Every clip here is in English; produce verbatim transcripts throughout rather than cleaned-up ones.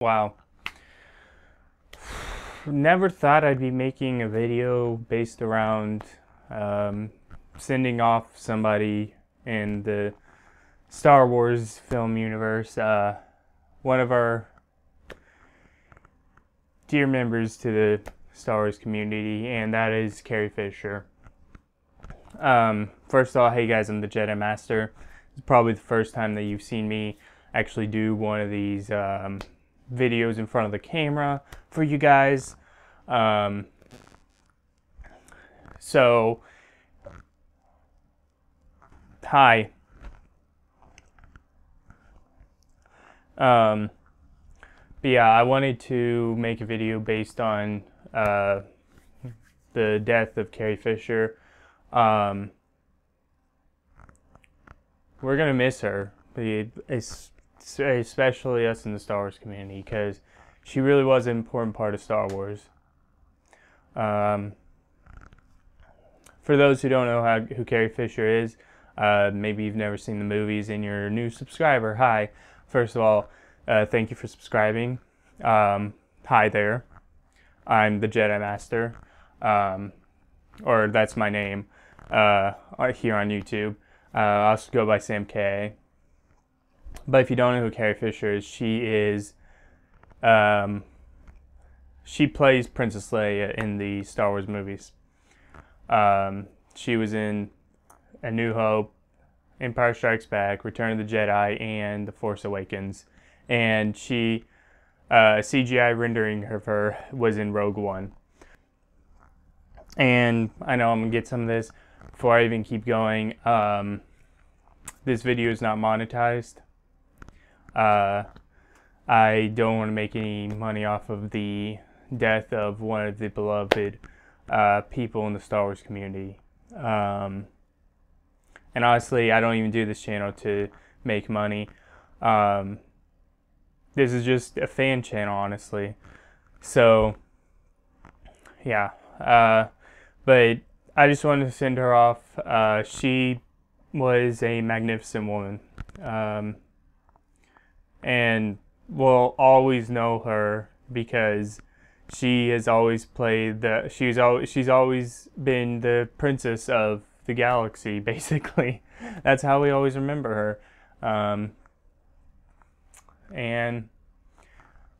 Wow. Never thought I'd be making a video based around um, sending off somebody in the Star Wars film universe. Uh, one of our dear members to the Star Wars community, and that is Carrie Fisher. Um, first of all, hey guys, I'm the Jedi Master. It's probably the first time that you've seen me actually do one of these um, videos in front of the camera for you guys. Um, so, hi. Um, but yeah, I wanted to make a video based on uh, the death of Carrie Fisher. Um, we're gonna miss her, especially us in the Star Wars community, because she really was an important part of Star Wars. Um, for those who don't know how, who Carrie Fisher is, uh, maybe you've never seen the movies and you're a new subscriber. Hi. First of all, uh, thank you for subscribing. Um, hi there. I'm the Jedi Master, um, or that's my name uh, here on YouTube. Uh, I also go by Sam Kay. But if you don't know who Carrie Fisher is, she is, um, she plays Princess Leia in the Star Wars movies. Um, she was in A New Hope, Empire Strikes Back, Return of the Jedi, and The Force Awakens. And she, uh, C G I rendering of her was in Rogue One. And I know I'm gonna get some of this before I even keep going. Um, this video is not monetized. Uh, I don't want to make any money off of the death of one of the beloved uh, people in the Star Wars community. Um, and honestly, I don't even do this channel to make money. Um, this is just a fan channel, honestly. So, yeah. Uh, but I just wanted to send her off. Uh, she was a magnificent woman. Um, and we'll always know her because she has always played the she's always she's always been the princess of the galaxy, basically. That's how we always remember her. Um, and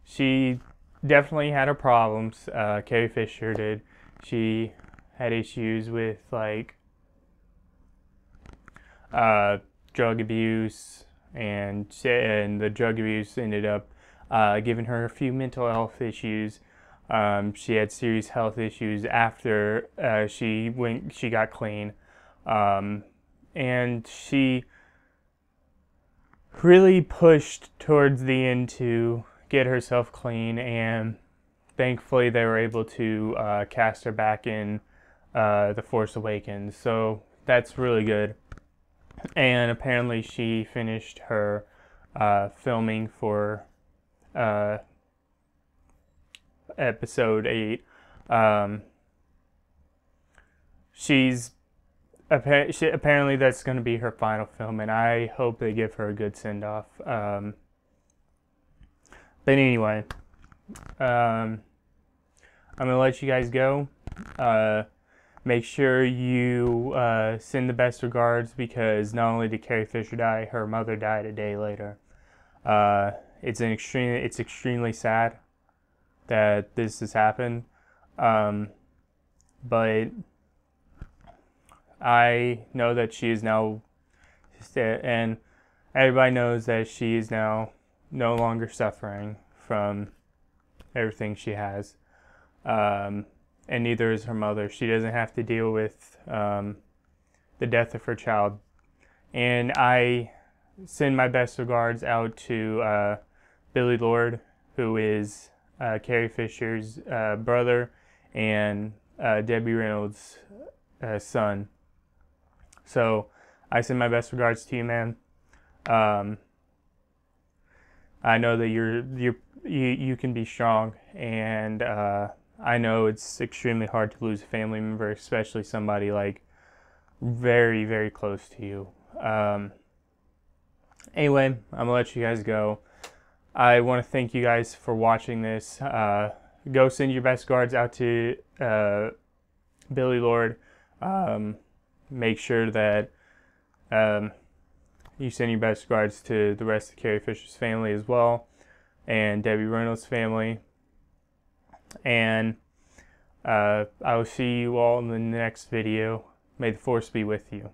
she definitely had her problems. uh, Carrie Fisher did. She had issues with like uh, drug abuse, and and the drug abuse ended up uh, giving her a few mental health issues. Um, she had serious health issues after uh, she went she got clean, um, and she really pushed towards the end to get herself clean, and thankfully they were able to uh, cast her back in uh, The Force Awakens, so that's really good. And apparently she finished her uh, filming for uh, episode eight. Um, she's appa she, apparently that's going to be her final film, and I hope they give her a good send off. Um, but anyway, um, I'm going to let you guys go. Uh, Make sure you uh, send the best regards, because not only did Carrie Fisher die, her mother died a day later. Uh, it's an extreme. It's extremely sad that this has happened, um, but I know that she is now, and everybody knows that she is now no longer suffering from everything she has. Um, And neither is her mother. She doesn't have to deal with um, the death of her child. And I send my best regards out to uh, Billy Lord, who is uh, Carrie Fisher's uh, brother, and uh, Debbie Reynolds' uh, son. So I send my best regards to you, man. Um, I know that you're you're you you can be strong, and Uh, I know it's extremely hard to lose a family member, especially somebody like very, very close to you. Um, anyway, I'm going to let you guys go. I want to thank you guys for watching this. Uh, go send your best regards out to uh, Billy Lord. Um, make sure that um, you send your best regards to the rest of Carrie Fisher's family as well, and Debbie Reynolds' family. And uh, I will see you all in the next video. May the Force be with you.